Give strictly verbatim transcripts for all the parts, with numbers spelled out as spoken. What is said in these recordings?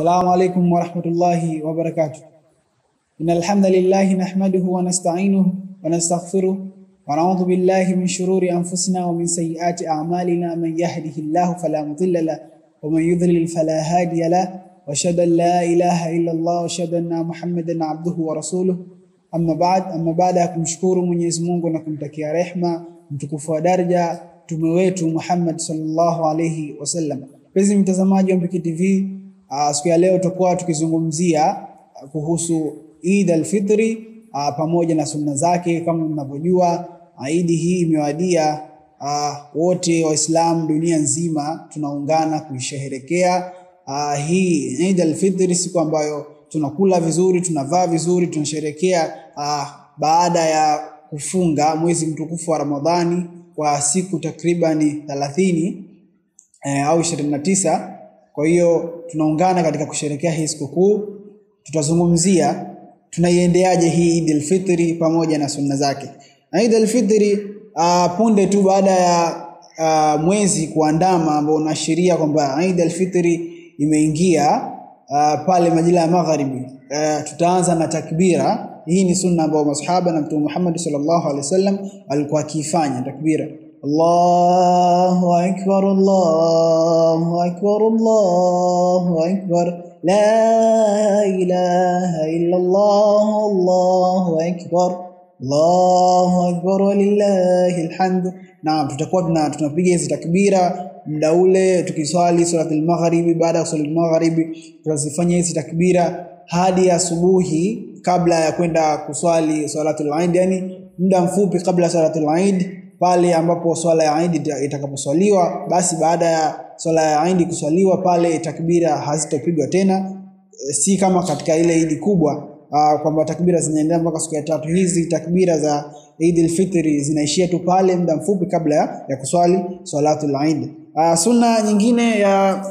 السلام عليكم ورحمة الله وبركاته إن الحمد لله نحمده ونستعينه ونستغفره ونعوذ بالله من شرور أنفسنا ومن سيئات أعمالنا من يهده الله فلا مضل له ومن يضلل فلا هادي له وأشهد أن لا إله إلا الله وأشهد أن محمدا عبده ورسوله أما بعد أما بعد أكمشكور من يزمونه ونكمتكي رحمة متكفوا درجة tumewetu Muhammad sallallahu alayhi wasallam. Mpenzi mtazamaji wa Ambike T V, uh, siku ya leo tutakuwa tukizungumzia uh, kuhusu Eid al-Fitri uh, pamoja na sunna zake. Kama mnavyojua, Eid hii imewadia, uh, wote Waislamu dunia nzima tunaungana kuisherehekea. Uh, hii Eid al-Fitri, siku ambayo tunakula vizuri, tunavaa vizuri, tunasherehekea uh, baada ya kufunga mwezi mtukufu wa Ramadhani kwa siku takribani thelathini eh, au ishirini na tisa. Kwa hiyo tunaungana katika kusherehekea hii siku kuu. Tutazungumzia tunaiendeaje hii Eid al-Fitri pamoja na sunna zake. Eid al-Fitri uh, punde tu baada ya uh, mwezi kuandama ambao unaashiria kwamba Eid al-Fitri imeingia uh, pale majira ya magharibi. Uh, tutaanza na takbira. Hii ni sunna ambayo masahaba na Mtume Muhammad sallallahu alaihi wasallam alikuwa akifanya takbira. Allahu akbar, Allahu akbar, Allahu akbar, la ilaha illa Allah, Allahu akbar, Allahu akbar wa lillahi alhamd. Naam, tutakuwa tuna tunapiga hizo takbira muda ule tukiswali sura al-Maghribi. Baada ya sura al-Maghribi tunazifanya hizo takbira hadi asubuhi kabla ya kwenda kuswali salatu l-aidi, yani muda mfupi kabla salatu l-aidi, pale ambapo swala ya Eid itakaposwaliwa. Basi baada ya swala ya Eid kuswaliwa, pale takbira hazitopigwa tena, si kama katika ile Eid kubwa kwamba takbira zinaendelea mpaka siku ya tatu. Hizi takbira za Eid al-Fitri zinaishia tu pale muda mfupi kabla ya kuswali salatu l-aidi. Sunna nyingine ya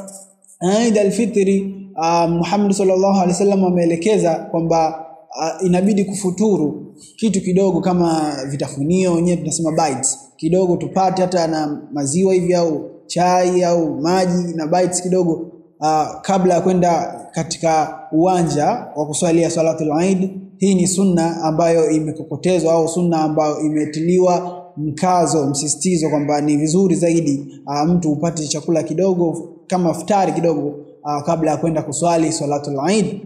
Eid al-Fitri, Muhammad sallallahu alaihi wasallam ameelekeza kwamba Uh, inabidi kufuturu kitu kidogo kama vitafunio, wenyewe tunasema bites kidogo, tupate hata na maziwa hivi au chai au maji na bites kidogo, uh, kabla ya kwenda katika uwanja wa kuswalia salatu l-aidi. Hii ni sunna ambayo imekokotezwa au sunna ambayo imetiliwa mkazo, msisitizo kwamba ni vizuri zaidi uh, mtu upate chakula kidogo kama iftari kidogo uh, kabla ya kwenda kuswali salatu l-aidi.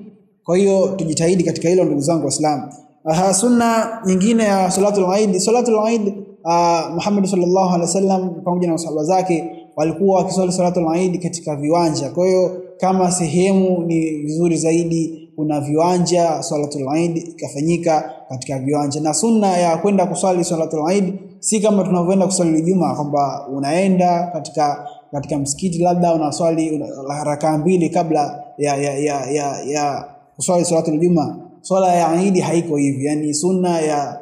Kwa hiyo tujitahidi katika hilo ndugu zangu Waislamu. Aha, sunna nyingine ya salatu l-aidi, salatu l-aidi uh, Muhammad sallallahu alaihi wasallam pamoja na masahaba zake walikuwa wakiswali salatu l-aidi katika viwanja. Kwa hiyo kama sehemu ni vizuri zaidi kuna viwanja, salatu l-aidi ikafanyika katika viwanja. Na sunna ya kwenda kuswali salatu l-aidi si kama tunavyoenda kuswali Ijumaa kwamba unaenda katika katika msikiti labda unaswali una, rakaa mbili kabla ya ya ya ya, ya kuswali salatu l-Ijumaa. Swala ya Eid haiko hivi. Yani sunna ya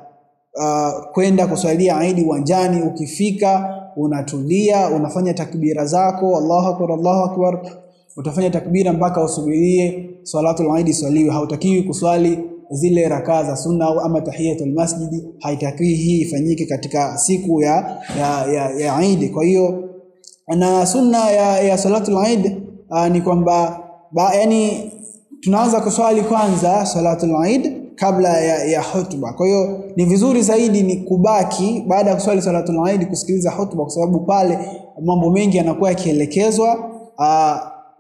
uh, kwenda kuswalia Eid uwanjani, ukifika unatulia, unafanya takbira zako, Allahu akbar, Allahu akbar, utafanya takbira mpaka usubirie salatu l-Eid swaliwe. Hautakiwi kuswali zile rakaa za sunna au ama tahiyatul masjid, haitakiwi hii ifanyike katika siku ya ya ya, ya Eid. Kwa hiyo na sunna ya, ya salatu l-Eid uh, ni kwamba ba, yani tunaanza kuswali kwanza salatu l-Eid kabla ya, ya hotuba. Kwa hiyo ni vizuri zaidi ni kubaki baada ya kuswali salatu l-Eid kusikiliza hotuba, kwa sababu pale mambo mengi yanakuwa yakielekezwa.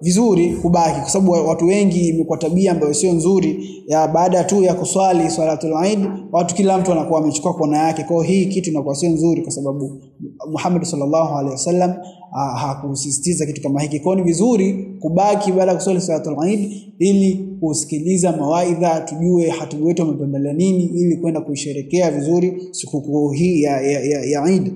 Vizuri kubaki, kwa sababu watu wengi imekuwa tabia ambayo sio nzuri ya baada tu ya kuswali salatu l-Eid, watu kila mtu anakuwa amechukua kona yake. Kwa hiyo hii kitu inakuwa sio nzuri, kwa sababu Muhammad sallallahu alaihi wasallam hakusisitiza kitu kama hiki. Kwa hiyo ni vizuri kubaki baada ya kuswali salatu l-Eid ili kusikiliza mawaidha, tujue hatu wetu wamependelea nini, ili kwenda kuisherehekea vizuri siku hii ya ya, ya, ya Eid.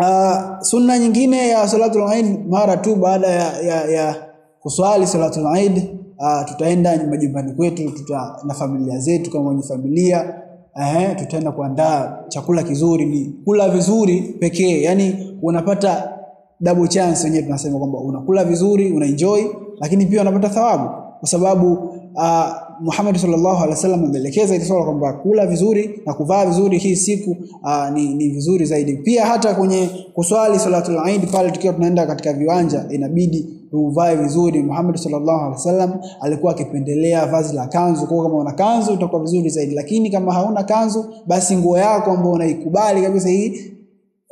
Uh, sunna nyingine ya salatu l-Eid, mara tu baada ya, ya, ya kuswali salatu l-Eid uh, tutaenda majumbani kwetu, tuta na familia zetu kama ni familia, uh, tutaenda kuandaa chakula kizuri. Ni kula vizuri pekee, yani unapata double chance, wenyewe tunasema kwamba unakula vizuri, unaenjoy, lakini pia unapata thawabu, kwa sababu uh, Muhammad sallallahu alaihi wasallam ameelekeza hili swala kwamba kula vizuri na kuvaa vizuri hii siku aa, ni, ni vizuri zaidi. Pia hata kwenye kuswali salatu l-aidi pale tukiwa tunaenda katika viwanja inabidi uvae vizuri. Muhammad sallallahu alaihi wasallam alikuwa akipendelea vazi la kanzu. Kwa kama una kanzu utakuwa vizuri zaidi, lakini kama hauna kanzu basi nguo yako ambayo unaikubali kabisa hii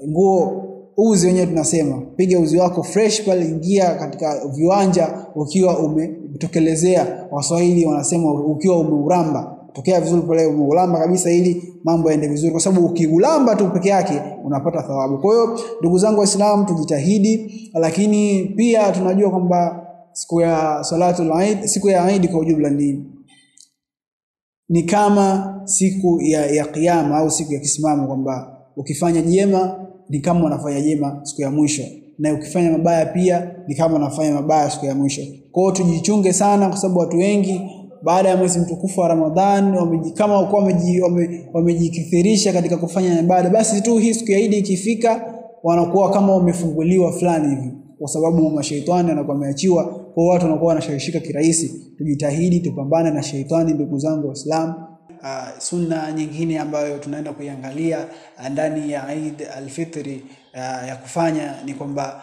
nguo uzi wenyewe tunasema piga uzi wako fresh pale, ingia katika viwanja ukiwa umetokelezea. Waswahili wanasema ukiwa umeuramba, tokea vizuri pale umeuramba kabisa ili mambo yaende vizuri, kwa sababu ukiulamba tu peke yake unapata thawabu. Kwa hiyo ndugu zangu waislamu tujitahidi, lakini pia tunajua kwamba siku ya salatu l-aidi, siku ya Eid kwa ujumla ni ni kama siku ya ya kiyama au siku ya kisimamo, kwamba ukifanya jema ni kama unafanya jema siku ya mwisho, na ukifanya mabaya pia ni kama unafanya mabaya siku ya mwisho. Kwa hiyo tujichunge sana, kwa sababu watu wengi baada ya mwezi mtukufu wa Ramadhani wamejikama au wamejikithirisha katika kufanya ibada, basi tu hii siku ya Eid ikifika wanakuwa kama wamefunguliwa fulani hivi, kwa sababu mashaitani yanakuwa yameachiwa, kwa watu wanakuwa wanashawishika kirahisi. Tujitahidi tupambane na shaitani ndugu zangu waislamu. Uh, sunna nyingine ambayo tunaenda kuiangalia ndani ya Eid al-Fitri uh, ya kufanya ni kwamba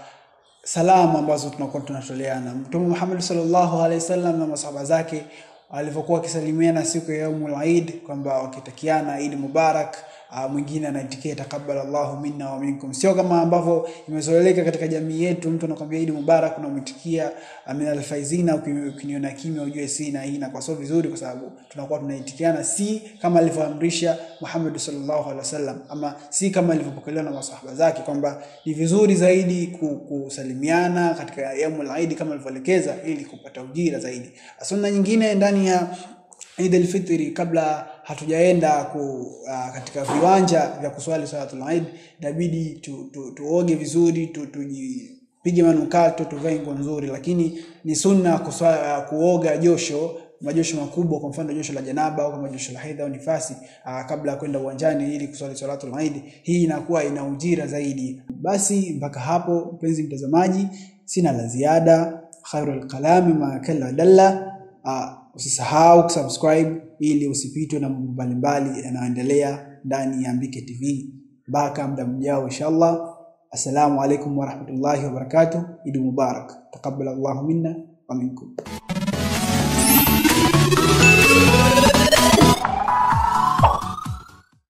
salamu ambazo tunakuwa tunatoleana. Mtume Muhammad sallallahu alaihi wasallam na masahaba zake alipokuwa akisalimiana siku ya Yaumul Eid kwamba wakitakiana Eid Mubarak, uh, mwingine anaitikia takabbalallahu minna wa minkum. Sio kama ambavyo imezoeleka katika jamii yetu, mtu anakuambia Eid Mubarak unamtikia amina alfaizina, ukiniona kimya ujue sina hii, na kwa sababu vizuri, kwa sababu tunakuwa tunaitikiana si kama alivyoamrisha Muhammad sallallahu alaihi wasallam ama si kama alivyopokelewa na maswahaba zake, kwamba ni vizuri zaidi kusalimiana katika Yaumul Eid kama alivyoelekeza ili kupata ujira zaidi. Sunna nyingine ndani ya Eid al-Fitri, kabla hatujaenda ku, uh, katika viwanja vya kuswali salatu l-Eid, inabidi tu, tu, tuoge vizuri, tu, tu, tupige manukato, tuvae nguo nzuri, lakini ni sunna kuswali, uh, kuoga josho, majosho makubwa, kwa mfano josho la janaba au majosho la hedha au nifasi, uh, kabla kwenda uwanjani ili kuswali salatu l-Eid. Hii inakuwa ina ujira zaidi. Basi mpaka hapo mpenzi mtazamaji, sina la ziada. Khairul kalami ma kalla dalla. uh, Usisahau kusubscribe ili usipitwe na mambo mbalimbali yanayoendelea ndani ya Ambike T V. Mpaka muda mjao inshallah. Assalamu alaikum warahmatullahi wabarakatuh. Eid Mubarak. Taqabbalallahu minna wa minkum.